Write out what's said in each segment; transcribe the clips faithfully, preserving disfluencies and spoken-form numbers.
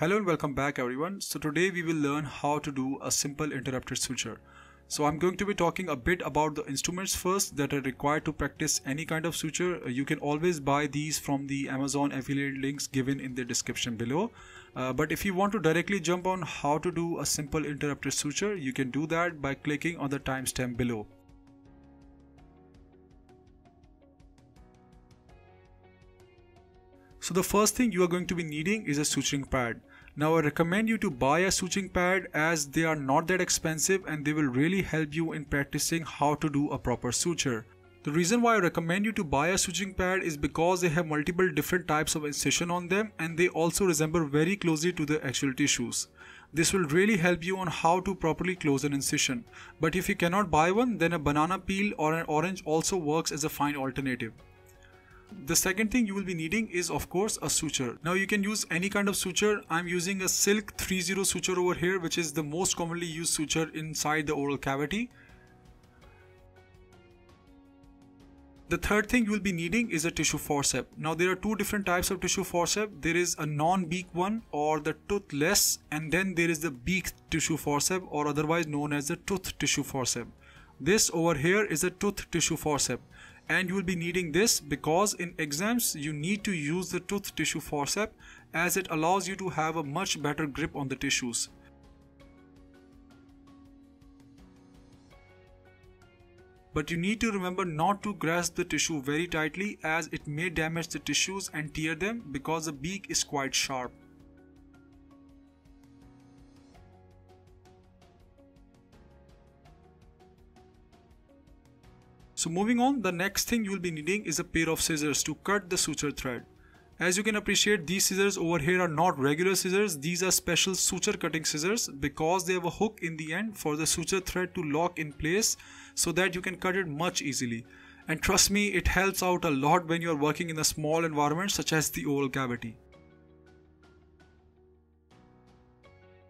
Hello and welcome back everyone. So today we will learn how to do a simple interrupted suture. So I'm going to be talking a bit about the instruments first that are required to practice any kind of suture. You can always buy these from the Amazon affiliate links given in the description below. Uh, but if you want to directly jump on how to do a simple interrupted suture, you can do that by clicking on the timestamp below. So the first thing you are going to be needing is a suturing pad. Now I recommend you to buy a suturing pad as they are not that expensive and they will really help you in practicing how to do a proper suture. The reason why I recommend you to buy a suturing pad is because they have multiple different types of incision on them and they also resemble very closely to the actual tissues. This will really help you on how to properly close an incision. But if you cannot buy one, then a banana peel or an orange also works as a fine alternative. The second thing you will be needing is of course a suture. Now you can use any kind of suture. I'm using a silk thirty suture over here, which is the most commonly used suture inside the oral cavity. The third thing you will be needing is a tissue forceps. Now there are two different types of tissue forceps. There is a non-beak one or the toothless, and then there is the beak tissue forceps or otherwise known as the tooth tissue forceps. This over here is a tooth tissue forceps. And you will be needing this because in exams you need to use the tooth tissue forceps as it allows you to have a much better grip on the tissues. But you need to remember not to grasp the tissue very tightly as it may damage the tissues and tear them because the beak is quite sharp. So moving on, the next thing you will be needing is a pair of scissors to cut the suture thread. As you can appreciate, these scissors over here are not regular scissors. These are special suture cutting scissors because they have a hook in the end for the suture thread to lock in place so that you can cut it much easily. And trust me, it helps out a lot when you are working in a small environment such as the oral cavity.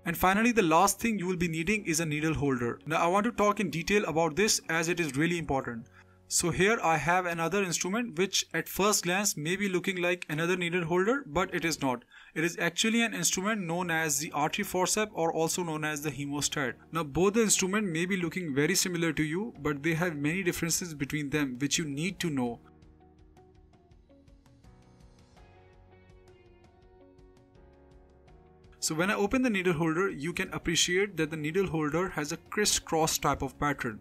And finally, the last thing you will be needing is a needle holder. Now I want to talk in detail about this as it is really important. So here I have another instrument which at first glance may be looking like another needle holder, but it is not. It is actually an instrument known as the Artery Forceps or also known as the hemostat. Now both the instruments may be looking very similar to you, but they have many differences between them which you need to know. So when I open the needle holder, you can appreciate that the needle holder has a criss-cross type of pattern.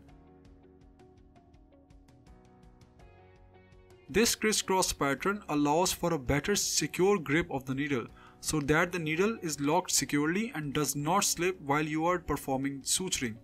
This criss-cross pattern allows for a better secure grip of the needle so that the needle is locked securely and does not slip while you are performing suturing.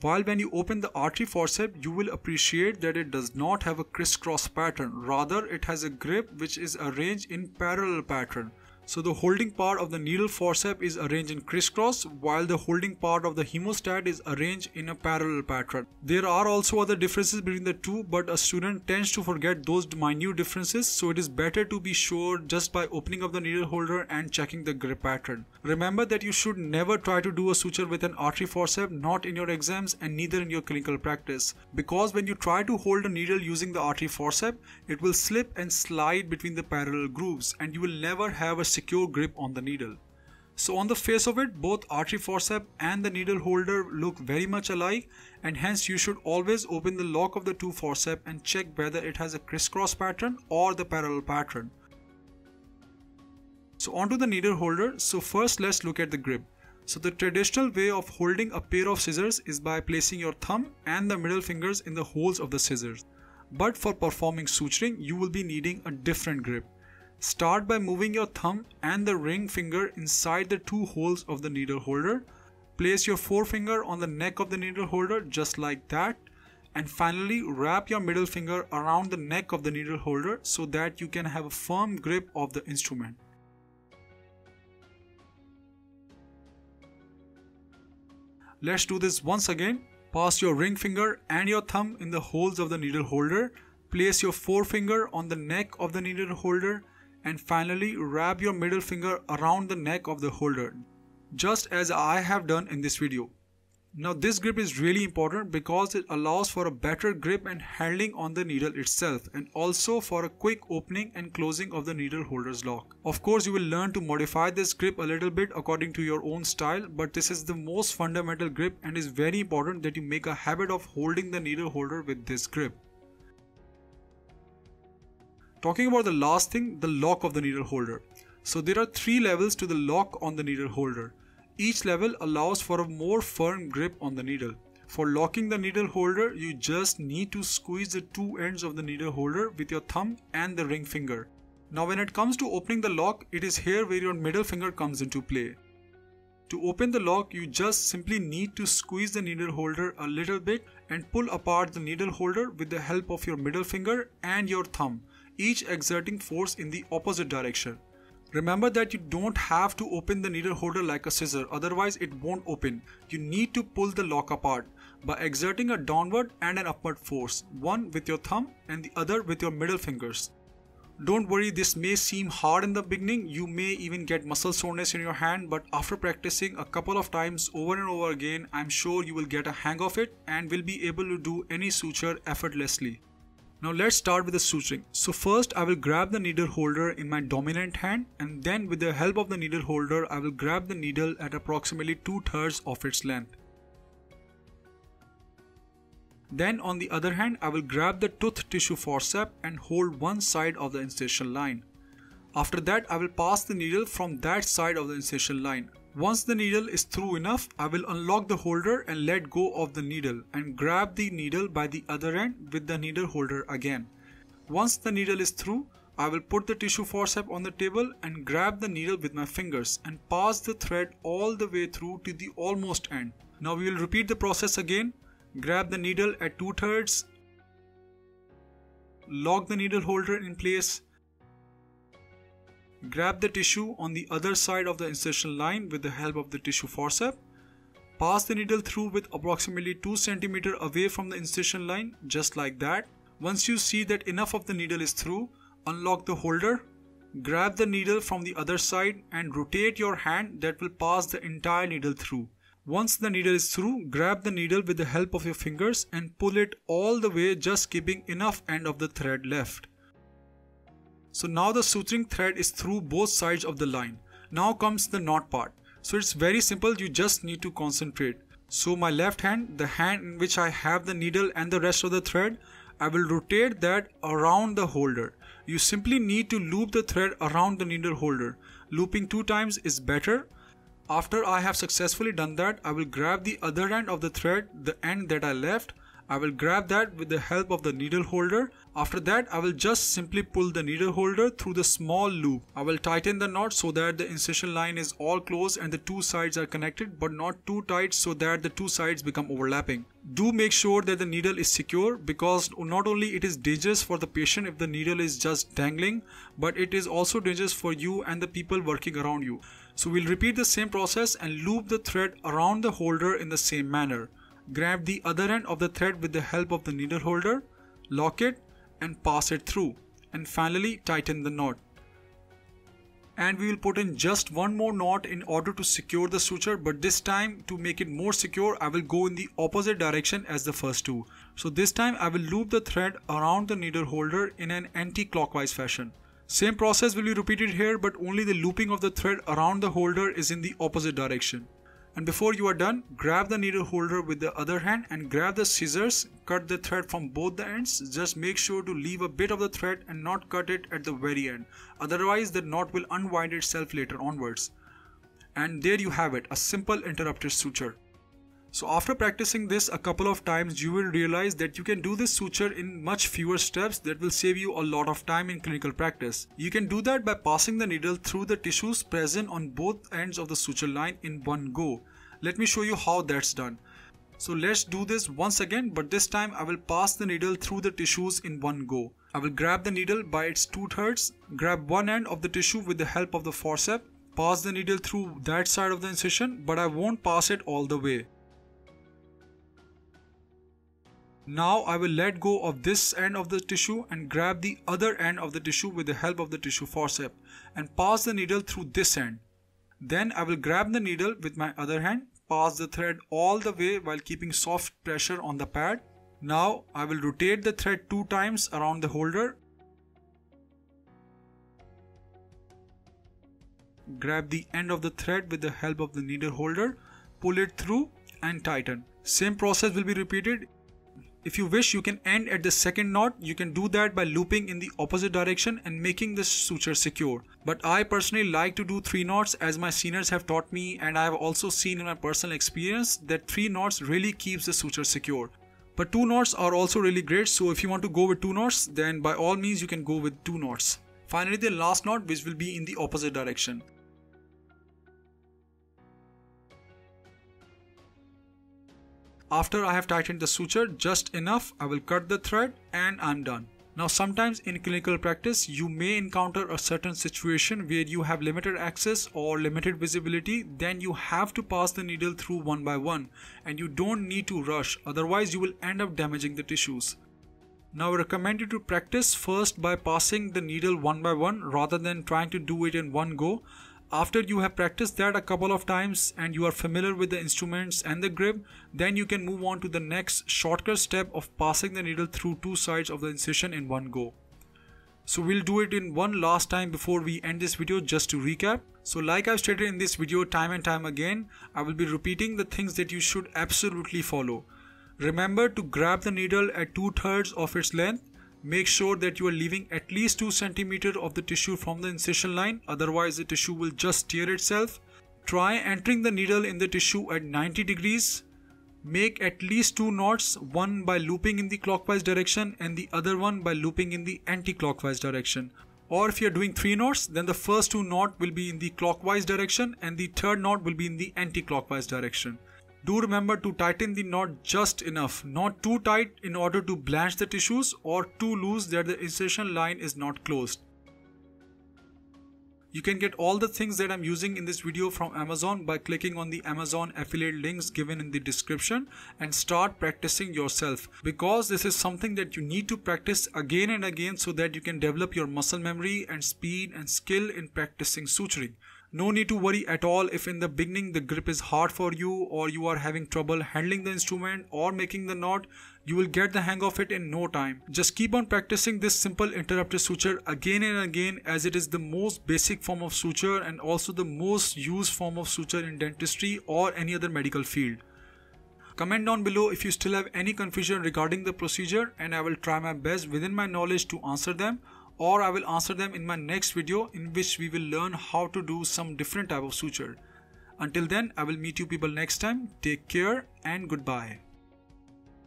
While when you open the Artery Forceps, you will appreciate that it does not have a criss-cross pattern. Rather, it has a grip which is arranged in parallel pattern. So the holding part of the needle forceps is arranged in criss-cross, while the holding part of the hemostat is arranged in a parallel pattern. There are also other differences between the two, but a student tends to forget those minute differences, so it is better to be sure just by opening up the needle holder and checking the grip pattern. Remember that you should never try to do a suture with an Artery Forceps, not in your exams and neither in your clinical practice, because when you try to hold a needle using the Artery Forceps, it will slip and slide between the parallel grooves and you will never have a secure grip on the needle. So on the face of it, both Artery Forceps and the needle holder look very much alike, and hence you should always open the lock of the two forceps and check whether it has a criss-cross pattern or the parallel pattern. So onto the needle holder. So first let's look at the grip. So the traditional way of holding a pair of scissors is by placing your thumb and the middle fingers in the holes of the scissors. But for performing suturing, you will be needing a different grip. Start by moving your thumb and the ring finger inside the two holes of the needle holder. Place your forefinger on the neck of the needle holder just like that, and finally wrap your middle finger around the neck of the needle holder so that you can have a firm grip of the instrument. Let's do this once again. Pass your ring finger and your thumb in the holes of the needle holder. Place your forefinger on the neck of the needle holder. And finally, wrap your middle finger around the neck of the holder, just as I have done in this video. Now this grip is really important because it allows for a better grip and handling on the needle itself, and also for a quick opening and closing of the needle holder's lock. Of course, you will learn to modify this grip a little bit according to your own style, but this is the most fundamental grip and is very important that you make a habit of holding the needle holder with this grip. Talking about the last thing, the lock of the needle holder. So there are three levels to the lock on the needle holder. Each level allows for a more firm grip on the needle. For locking the needle holder, you just need to squeeze the two ends of the needle holder with your thumb and the ring finger. Now when it comes to opening the lock, it is here where your middle finger comes into play. To open the lock, you just simply need to squeeze the needle holder a little bit and pull apart the needle holder with the help of your middle finger and your thumb, each exerting force in the opposite direction. Remember that you don't have to open the needle holder like a scissor, otherwise it won't open. You need to pull the lock apart by exerting a downward and an upward force, one with your thumb and the other with your middle fingers. Don't worry, this may seem hard in the beginning, you may even get muscle soreness in your hand, but after practicing a couple of times over and over again, I'm sure you will get a hang of it and will be able to do any suture effortlessly. Now let's start with the suturing. So first I will grab the needle holder in my dominant hand, and then with the help of the needle holder I will grab the needle at approximately two thirds of its length. Then on the other hand I will grab the tooth tissue forceps and hold one side of the incision line. After that I will pass the needle from that side of the incision line. Once the needle is through enough, I will unlock the holder and let go of the needle and grab the needle by the other end with the needle holder again. Once the needle is through, I will put the tissue forceps on the table and grab the needle with my fingers and pass the thread all the way through to the almost end. Now we will repeat the process again. Grab the needle at two thirds, lock the needle holder in place, grab the tissue on the other side of the incision line with the help of the tissue forceps. Pass the needle through with approximately two centimeters away from the incision line, just like that. Once you see that enough of the needle is through, unlock the holder, grab the needle from the other side and rotate your hand, that will pass the entire needle through. Once the needle is through, grab the needle with the help of your fingers and pull it all the way, just keeping enough end of the thread left. So now the suturing thread is through both sides of the line. Now comes the knot part. So it's very simple, you just need to concentrate. So my left hand, the hand in which I have the needle and the rest of the thread, I will rotate that around the holder. You simply need to loop the thread around the needle holder. Looping two times is better. After I have successfully done that, I will grab the other end of the thread, the end that I left. I will grab that with the help of the needle holder. After that, I will just simply pull the needle holder through the small loop. I will tighten the knot so that the incision line is all closed and the two sides are connected, but not too tight so that the two sides become overlapping. Do make sure that the needle is secure, because not only it is dangerous for the patient if the needle is just dangling, but it is also dangerous for you and the people working around you. So we'll repeat the same process and loop the thread around the holder in the same manner. Grab the other end of the thread with the help of the needle holder, lock it and pass it through, and finally tighten the knot. And we will put in just one more knot in order to secure the suture, but this time to make it more secure I will go in the opposite direction as the first two. So this time I will loop the thread around the needle holder in an anti-clockwise fashion. Same process will be repeated here, but only the looping of the thread around the holder is in the opposite direction. And before you are done, grab the needle holder with the other hand and grab the scissors, cut the thread from both the ends. Just make sure to leave a bit of the thread and not cut it at the very end, otherwise the knot will unwind itself later onwards. And there you have it, a simple interrupted suture. So after practicing this a couple of times, you will realize that you can do this suture in much fewer steps that will save you a lot of time in clinical practice. You can do that by passing the needle through the tissues present on both ends of the suture line in one go. Let me show you how that's done. So let's do this once again, but this time I will pass the needle through the tissues in one go. I will grab the needle by its two thirds, grab one end of the tissue with the help of the forceps, pass the needle through that side of the incision, but I won't pass it all the way. Now I will let go of this end of the tissue and grab the other end of the tissue with the help of the tissue forceps and pass the needle through this end. Then I will grab the needle with my other hand, pass the thread all the way while keeping soft pressure on the pad. Now I will rotate the thread two times around the holder. Grab the end of the thread with the help of the needle holder, pull it through and tighten. Same process will be repeated. If you wish, you can end at the second knot. You can do that by looping in the opposite direction and making the suture secure. But I personally like to do three knots, as my seniors have taught me, and I have also seen in my personal experience that three knots really keeps the suture secure. But two knots are also really great, so if you want to go with two knots, then by all means you can go with two knots. Finally, the last knot, which will be in the opposite direction. After I have tightened the suture just enough, I will cut the thread and I'm done. Now sometimes in clinical practice, you may encounter a certain situation where you have limited access or limited visibility, then you have to pass the needle through one by one and you don't need to rush, otherwise you will end up damaging the tissues. Now I recommend you to practice first by passing the needle one by one rather than trying to do it in one go. After you have practiced that a couple of times and you are familiar with the instruments and the grip, then you can move on to the next shortcut step of passing the needle through two sides of the incision in one go. So we'll do it in one last time before we end this video, just to recap. So like I've stated in this video time and time again, I will be repeating the things that you should absolutely follow. Remember to grab the needle at two-thirds of its length. Make sure that you are leaving at least two centimeters of the tissue from the incision line, otherwise the tissue will just tear itself. Try entering the needle in the tissue at ninety degrees. Make at least two knots, one by looping in the clockwise direction and the other one by looping in the anti-clockwise direction. Or if you are doing three knots, then the first two knots will be in the clockwise direction and the third knot will be in the anti-clockwise direction. Do remember to tighten the knot just enough, not too tight in order to blanch the tissues or too loose that the incision line is not closed. You can get all the things that I'm using in this video from Amazon by clicking on the Amazon affiliate links given in the description and start practicing yourself, because this is something that you need to practice again and again so that you can develop your muscle memory and speed and skill in practicing suturing. No need to worry at all if in the beginning the grip is hard for you or you are having trouble handling the instrument or making the knot. You will get the hang of it in no time. Just keep on practicing this simple interrupted suture again and again, as it is the most basic form of suture and also the most used form of suture in dentistry or any other medical field. Comment down below if you still have any confusion regarding the procedure, and I will try my best within my knowledge to answer them. Or I will answer them in my next video, in which we will learn how to do some different type of suture. Until then, I will meet you people next time. Take care and goodbye.